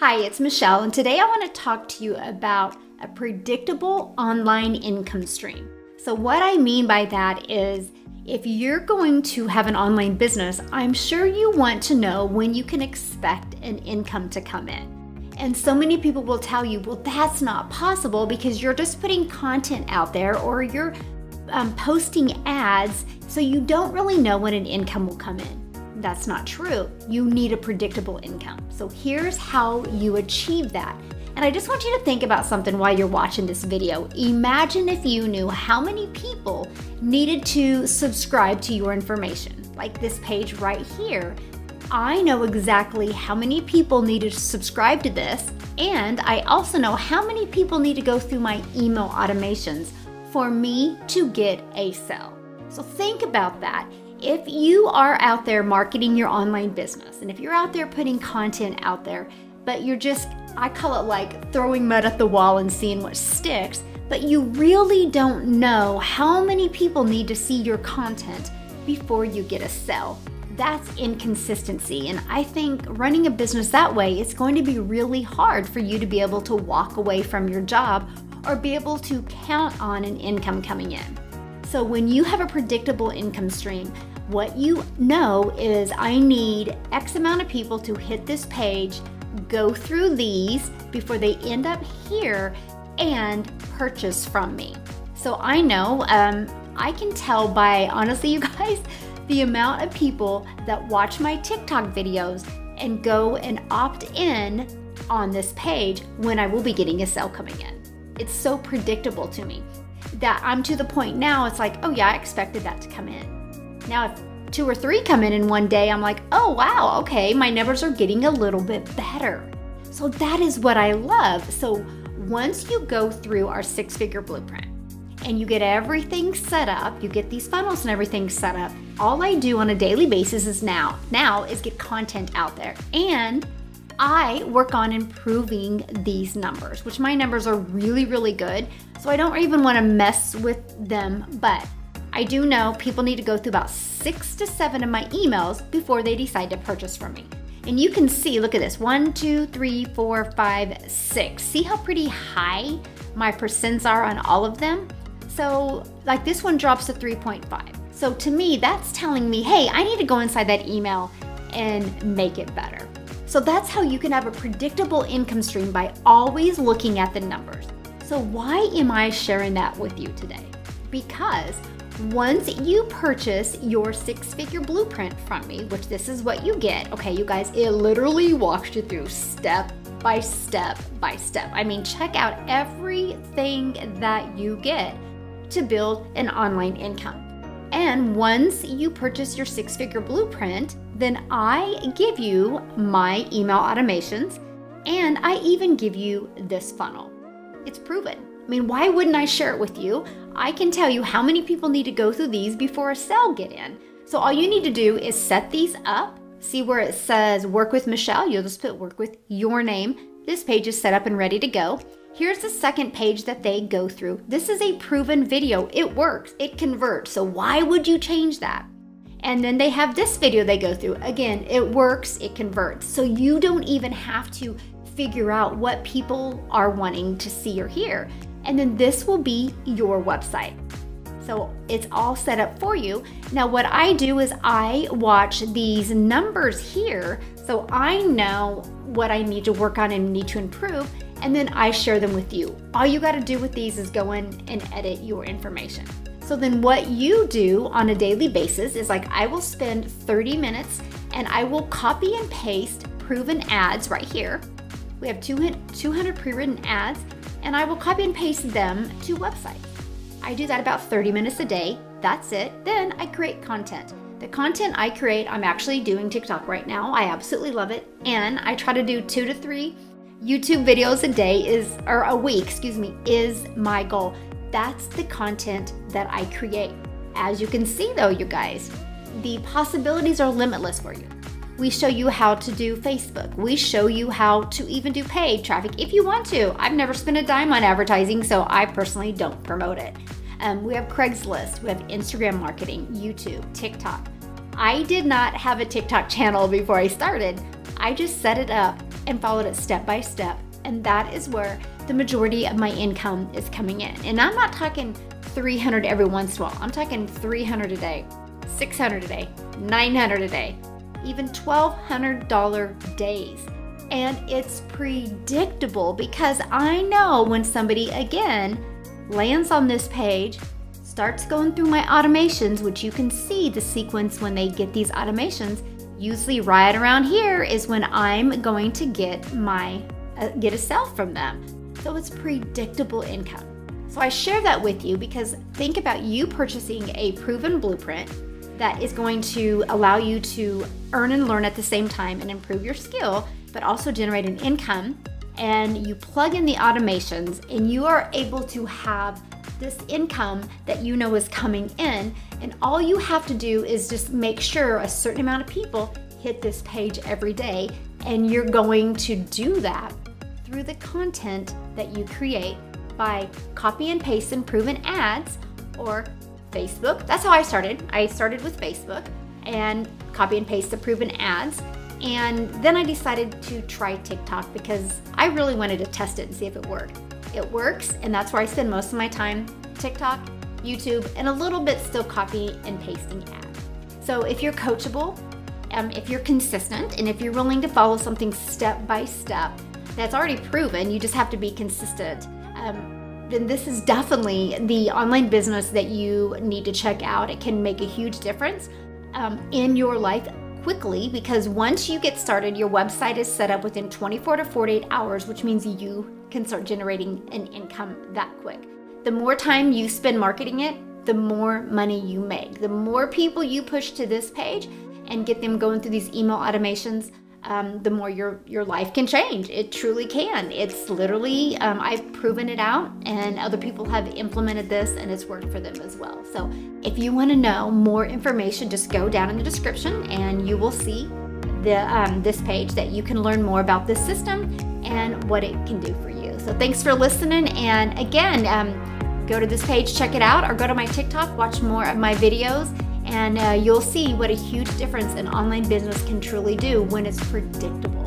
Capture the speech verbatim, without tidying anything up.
Hi, it's Michelle, and today I want to talk to you about a predictable online income stream. So what I mean by that is if you're going to have an online business, I'm sure you want to know when you can expect an income to come in. And so many people will tell you, well, that's not possible because you're just putting content out there or you're um, posting ads, so you don't really know when an income will come in. That's not true. You need a predictable income. So here's how you achieve that. And I just want you to think about something while you're watching this video. Imagine if you knew how many people needed to subscribe to your information, like this page right here. I know exactly how many people needed to subscribe to this, and I also know how many people need to go through my email automations for me to get a sale. So think about that. If you are out there marketing your online business, and if you're out there putting content out there, but you're just, I call it like throwing mud at the wall and seeing what sticks, but you really don't know how many people need to see your content before you get a sale. That's inconsistency, and I think running a business that way is going to be really hard for you to be able to walk away from your job or be able to count on an income coming in. So when you have a predictable income stream, what you know is I need X amount of people to hit this page, go through these before they end up here and purchase from me. So I know, um, I can tell by, honestly you guys, the amount of people that watch my TikTok videos and go and opt in on this page when I will be getting a sale coming in. It's so predictable to me that I'm to the point now, it's like, oh yeah, I expected that to come in. Now if two or three come in in one day, I'm like, oh wow, okay, my numbers are getting a little bit better. So that is what I love. So once you go through our six-figure blueprint and you get everything set up, you get these funnels and everything set up, all I do on a daily basis is now, now is get content out there. And I work on improving these numbers, which my numbers are really, really good. So I don't even want to mess with them, but I do know people need to go through about six to seven of my emails before they decide to purchase from me. And you can see, look at this, one, two, three, four, five, six. See how pretty high my percents are on all of them? So like this one drops to three point five. So to me, that's telling me, hey, I need to go inside that email and make it better. So that's how you can have a predictable income stream by always looking at the numbers. So why am I sharing that with you today? Because once you purchase your six-figure blueprint from me, which this is what you get, okay, you guys, it literally walks you through step by step by step. I mean, check out everything that you get to build an online income. And once you purchase your six-figure blueprint, then I give you my email automations and I even give you this funnel. It's proven. I mean, why wouldn't I share it with you? I can tell you how many people need to go through these before a sale get in. So all you need to do is set these up, see where it says work with Michelle, you'll just put work with your name. This page is set up and ready to go. Here's the second page that they go through. This is a proven video. It works, it converts. So why would you change that? And then they have this video they go through. Again, it works, it converts. So you don't even have to figure out what people are wanting to see or hear. And then this will be your website. So it's all set up for you. Now what I do is I watch these numbers here. So I know what I need to work on and need to improve. And then I share them with you. All you gotta do with these is go in and edit your information. So then what you do on a daily basis is like, I will spend thirty minutes and I will copy and paste proven ads right here. We have two hundred pre-written ads and I will copy and paste them to websites. I do that about thirty minutes a day, that's it. Then I create content. The content I create, I'm actually doing TikTok right now. I absolutely love it. And I try to do two to three YouTube videos a day is, or a week, excuse me, is my goal. That's the content that I create. As you can see though, you guys, the possibilities are limitless for you. We show you how to do Facebook. We show you how to even do paid traffic if you want to. I've never spent a dime on advertising, so I personally don't promote it. Um, we have Craigslist, we have Instagram marketing, YouTube, TikTok. I did not have a TikTok channel before I started. I just set it up and followed it step by step, and that is where the majority of my income is coming in. And I'm not talking three hundred every once in a while. I'm talking three hundred a day, six hundred a day, nine hundred a day, even twelve hundred dollar days. And it's predictable because I know when somebody, again, lands on this page, starts going through my automations, which you can see the sequence when they get these automations, usually right around here is when I'm going to get my uh, get a sale from them. So it's predictable income. So I share that with you because think about you purchasing a proven blueprint that is going to allow you to earn and learn at the same time and improve your skill, but also generate an income, and you plug in the automations and you are able to have this income that you know is coming in, and all you have to do is just make sure a certain amount of people hit this page every day, and you're going to do that through the content that you create by copy and paste and proven ads or Facebook. That's how I started. I started with Facebook and copy and paste the proven ads. And then I decided to try TikTok because I really wanted to test it and see if it worked. It works, and that's where I spend most of my time, TikTok, YouTube, and a little bit still copy and pasting ads. So if you're coachable, um, if you're consistent, and if you're willing to follow something step by step that's already proven, you just have to be consistent, um, then this is definitely the online business that you need to check out. It can make a huge difference um, in your life quickly, because once you get started, your website is set up within twenty-four to forty-eight hours, which means you can start generating an income that quick. The more time you spend marketing it, the more money you make. The more people you push to this page and get them going through these email automations, um, the more your, your life can change. It truly can. It's literally, um, I've proven it out, and other people have implemented this and it's worked for them as well. So if you want to know more information, just go down in the description and you will see the, um, this page that you can learn more about this system and what it can do for you. So thanks for listening, and again, um, go to this page, check it out, or go to my TikTok, watch more of my videos, and uh, you'll see what a huge difference an online business can truly do when it's predictable.